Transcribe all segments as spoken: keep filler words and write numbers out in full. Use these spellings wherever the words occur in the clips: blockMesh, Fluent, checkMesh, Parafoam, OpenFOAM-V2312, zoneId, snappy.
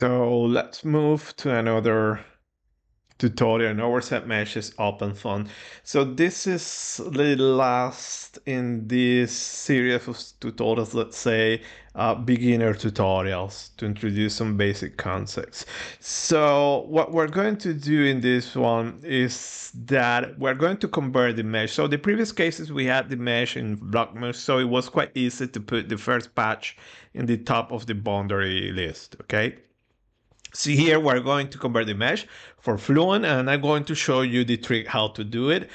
So let's move to another tutorial on overset meshes, OpenFOAM. So this is the last in this series of tutorials, let's say, uh, beginner tutorials to introduce some basic concepts. So what we're going to do in this one is that we're going to convert the mesh. So the previous cases we had the mesh in blockMesh, so it was quite easy to put the first patch in the top of the boundary list, okay? See here, we're going to convert the mesh for Fluent, and I'm going to show you the trick how to do it.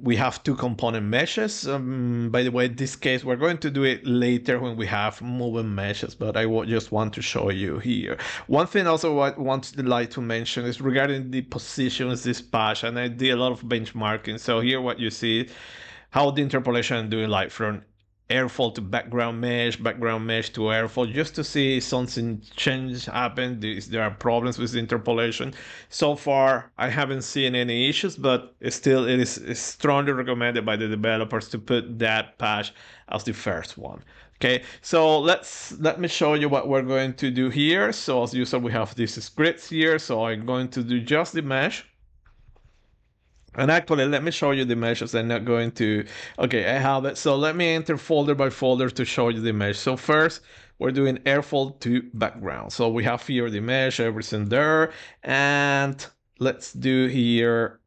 We have two component meshes. Um, by the way, in this case, we're going to do it later when we have moving meshes, but I just want to show you here. One thing also I want to like to mention is regarding the positions this patch, and I did a lot of benchmarking. So here what you see, how the interpolation I'm doing like from airfall to background mesh, background mesh to airfall, just to see something change happen. There are problems with the interpolation. So far, I haven't seen any issues, but still it is strongly recommended by the developers to put that patch as the first one. Okay, so let's let me show you what we're going to do here. So as usual, we have these scripts here. So I'm going to do just the mesh. And actually, let me show you the meshes. I'm not going to, okay, I have it. So let me enter folder by folder to show you the mesh. So first, we're doing airfall to background. So we have here the mesh, everything there. And let's do here,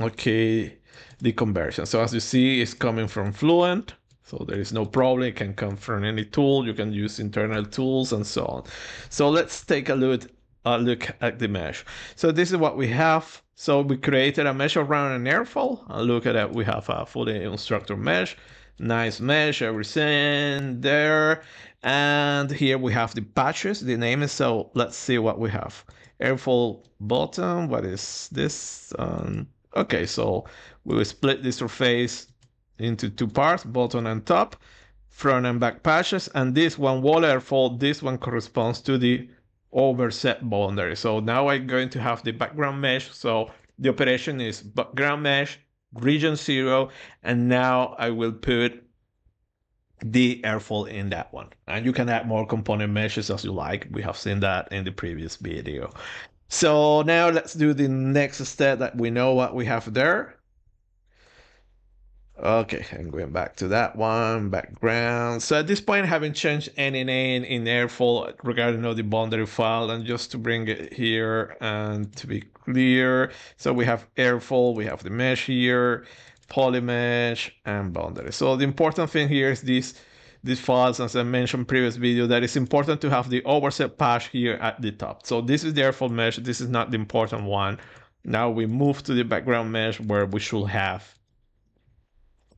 okay, the conversion. So as you see, it's coming from Fluent. So there is no problem. It can come from any tool. You can use internal tools and so on. So let's take a look, a look at the mesh. So this is what we have. So we created a mesh around an airfall, and look at that, we have a fully unstructured mesh, nice mesh, everything there. And here we have the patches, the name, so let's see what we have. Airfall bottom, what is this? Um, okay, so we will split the surface into two parts, bottom and top, front and back patches, and this one wall airfall, this one corresponds to the overset boundary. So now I'm going to have the background mesh. So the operation is background mesh, region zero, and now I will put the airfall in that one. And you can add more component meshes as you like. We have seen that in the previous video. So now let's do the next step that we know what we have there. Okay, I'm going back to that one, background. So at this point, I haven't changed any name in airfall regarding of the boundary file. And just to bring it here and to be clear, so we have airfall, we have the mesh here, polymesh, and boundary. So the important thing here is these, these files, as I mentioned previous video, that it's important to have the overset patch here at the top. So this is the airfall mesh. This is not the important one. Now we move to the background mesh where we should have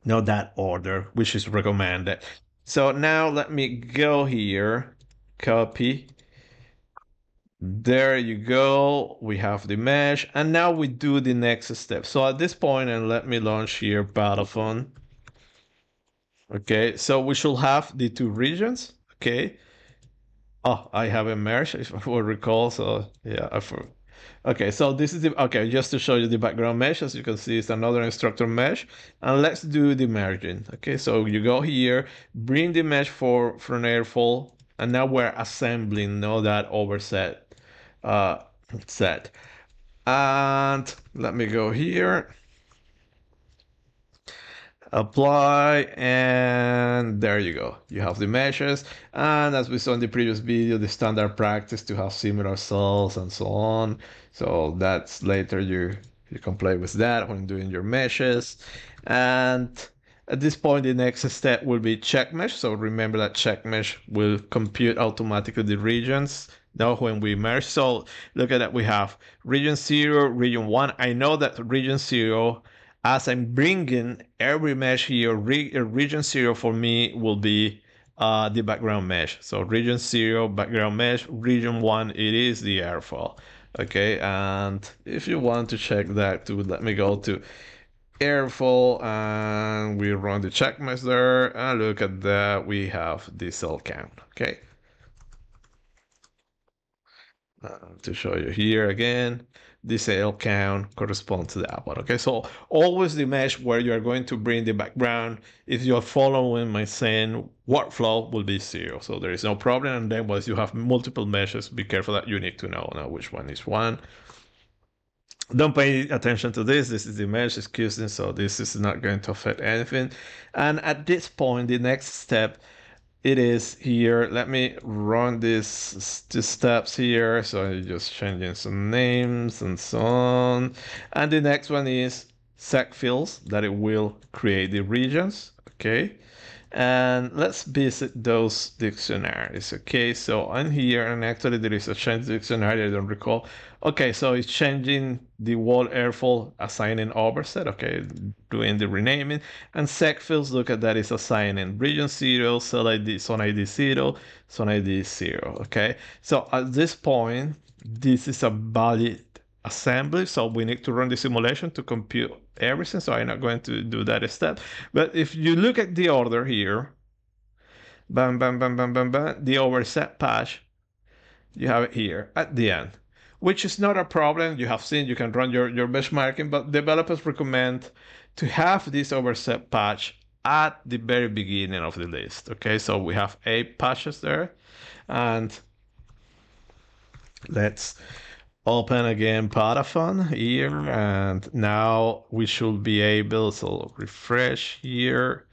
not that order, which is recommended. So now let me go here, copy. There you go, we have the mesh, and now we do the next step. So at this point, and let me launch here Parafoam. Okay, so we should have the two regions, okay. Oh, I have a mesh, if I will recall, so yeah, I forgot. Okay, so this is the, okay, just to show you the background mesh, as you can see, it's another instructor mesh, and let's do the merging. Okay, so you go here, bring the mesh for from airfall, and now we're assembling, no, that overset uh, set. And let me go here, apply, and there you go, you have the meshes. And as we saw in the previous video, the standard practice to have similar cells and so on, so that's later you you can play with that when doing your meshes. And at this point, the next step will be checkMesh. So remember that checkMesh will compute automatically the regions now when we merge. So look at that, we have region zero, region one. I know that region zero, as I'm bringing every mesh here, re region zero for me will be uh, the background mesh. So region zero, background mesh, region one, it is the airfall. Okay, and if you want to check that too, let me go to airfall and we run the checkMesh there. And look at that, we have the cell count. Okay. Uh, to show you here again, this L count corresponds to that one. Okay, so always the mesh where you are going to bring the background, if you're following my same workflow, will be zero. So there is no problem. And then once you have multiple meshes, be careful that you need to know now which one is one. Don't pay attention to this. This is the mesh, excuse me. So this is not going to affect anything. And at this point, the next step, it is here. Let me run these two steps here. So just changing some names and so on. And the next one is set fields that it will create the regions. Okay. And let's visit those dictionaries. Okay. So I'm here and actually there is a change dictionary. I don't recall. Okay. So it's changing the wall airfoil, assigning overset. Okay. Doing the renaming and sec fields. Look at that. It's assigning region zero, cell I D, zone I D zero, zone I D zero. Okay. So at this point, this is a valid assembly. So we need to run the simulation to compute everything. So I'm not going to do that step. But if you look at the order here, bam, bam, bam, bam, bam, bam, the overset patch, you have it here at the end, which is not a problem. You have seen, you can run your, your benchmarking, but developers recommend to have this overset patch at the very beginning of the list. Okay, so we have eight patches there. And let's open again Parafoam here. And now we should be able, so refresh here.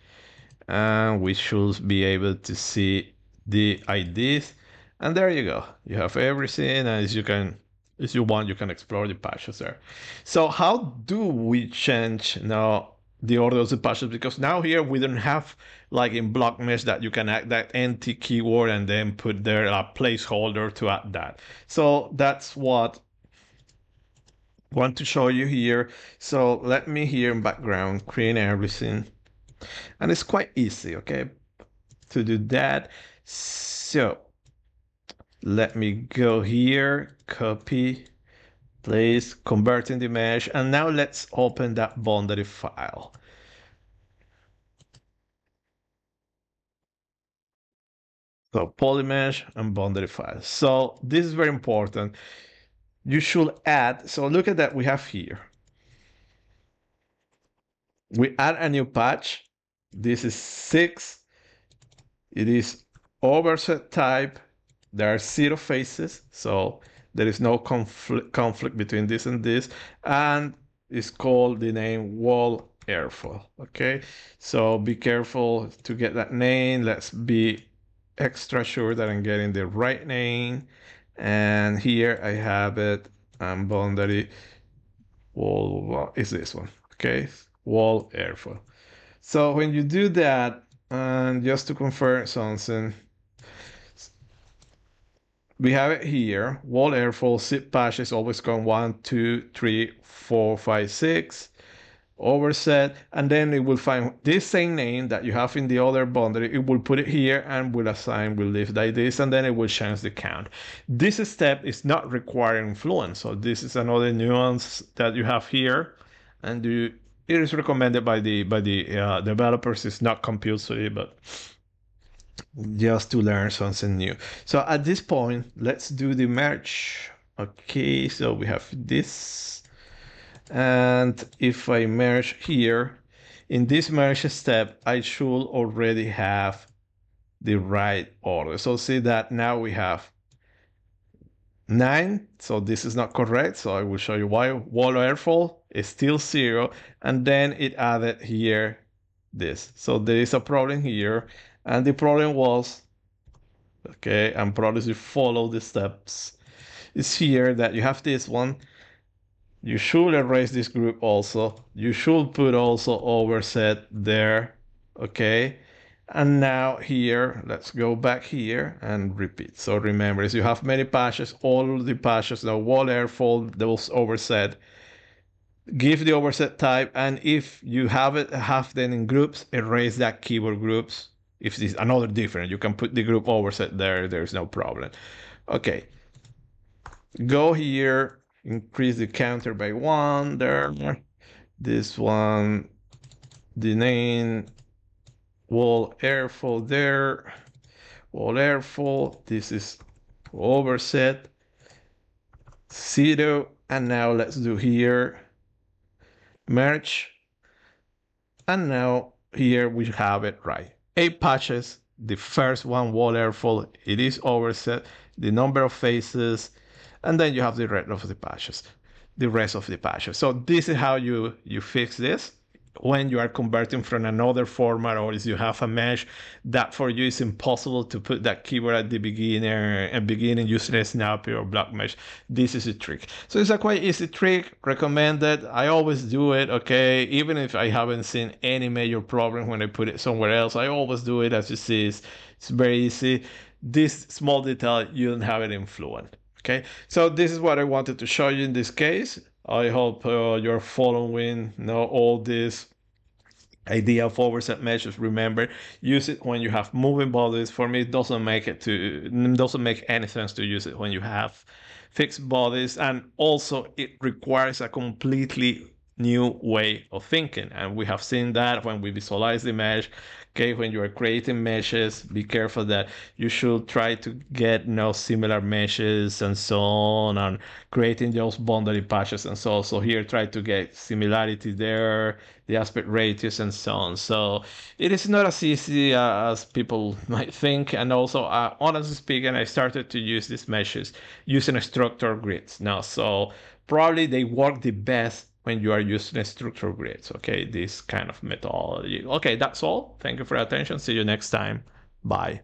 And we should be able to see the I Ds. And there you go. You have everything, and as you can, if you want, you can explore the patches there. So how do we change now the order of the patches? Because now here we don't have like in blockMesh that you can add that empty keyword and then put there a placeholder to add that. So that's what I want to show you here. So let me here in background create everything, and it's quite easy, okay, to do that. So let me go here, copy, place, converting the mesh, and now let's open that boundary file. So polymesh and boundary file. So this is very important. You should add, so look at that we have here. We add a new patch. This is six. It is overset type. There are zero faces, so there is no conflict conflict between this and this, and it's called the name wall airfoil. Okay, so be careful to get that name. Let's be extra sure that I'm getting the right name. And here I have it. And boundary wall is this one. Okay, wall airfoil. So when you do that, and just to confirm something, we have it here, wall airfoil, zip patches always come one, two, three, four, five, six, overset, and then it will find this same name that you have in the other boundary, it will put it here and will assign, will leave like this, and then it will change the count. This step is not requiring Fluent, so this is another nuance that you have here, and you, it is recommended by the, by the uh, developers, it's not compulsory, but just to learn something new. So at this point, let's do the merge. Okay, so we have this. And if I merge here, in this merge step, I should already have the right order. So see that now we have nine. So this is not correct. So I will show you why. Wall airfoil is still zero. And then it added here this. So there is a problem here. And the problem was, okay, and probably if you follow the steps, it's here that you have this one. You should erase this group also. You should put also overset there, okay? And now here, let's go back here and repeat. So remember, if you have many patches, all the patches, now wall airfoil, those overset, give the overset type, and if you have it, have them in groups, erase that keyword groups. If this is another different, you can put the group overset there, there's no problem. Okay, go here, increase the counter by one there. This one, the name, wall airfoil there, wall airfoil, this is overset, zero, and now let's do here merge, and now here we have it right. Eight patches, the first one wall airfall, it is overset, the number of faces, and then you have the rest of the patches, the rest of the patches. So this is how you, you fix this. When you are converting from another format, or if you have a mesh, that for you is impossible to put that keyword at the beginner and beginning using a snappy or block mesh. This is a trick. So it's a quite easy trick, recommended. I always do it, okay? Even if I haven't seen any major problem when I put it somewhere else, I always do it. As you see, it's, it's very easy. This small detail, you don't have it in Fluent, okay? So this is what I wanted to show you in this case. I hope uh, you're following now all this idea of overset meshes. Remember, use it when you have moving bodies. For me, it doesn't make it to doesn't make any sense to use it when you have fixed bodies, and also it requires a completely new way of thinking. And we have seen that when we visualize the mesh. Okay, when you are creating meshes, be careful that you should try to get no similar meshes and so on, and creating those boundary patches and so on. So here, try to get similarity there, the aspect ratios and so on. So it is not as easy uh, as people might think. And also, uh, honestly speaking, I started to use these meshes using structure grids now. So probably they work the best when you are using structure grids, okay? This kind of methodology. Okay, that's all. Thank you for your attention. See you next time. Bye.